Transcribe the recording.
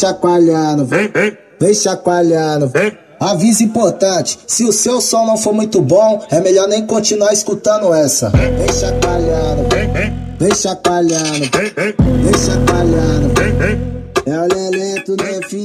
chacoalhando, vem chacoalhando, vem. Aviso importante, se o seu som não for muito bom, é melhor nem continuar escutando essa. Vem chacoalhando, vem chacoalhando, vem chacoalhando. É o lelento do